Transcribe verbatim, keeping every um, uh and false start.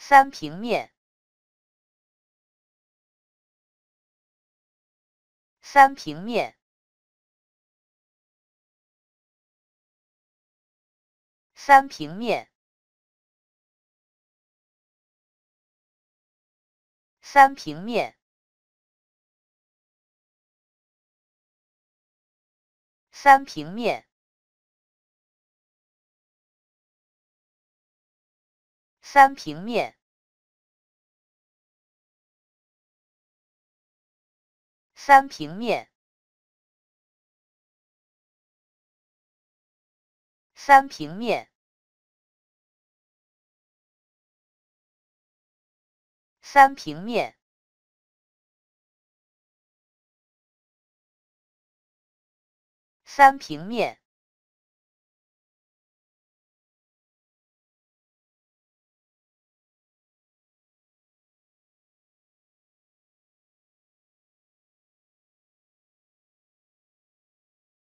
三平面，三平面，三平面，三平面，三平面，三平面，三平面，三平面，三平面，三平面。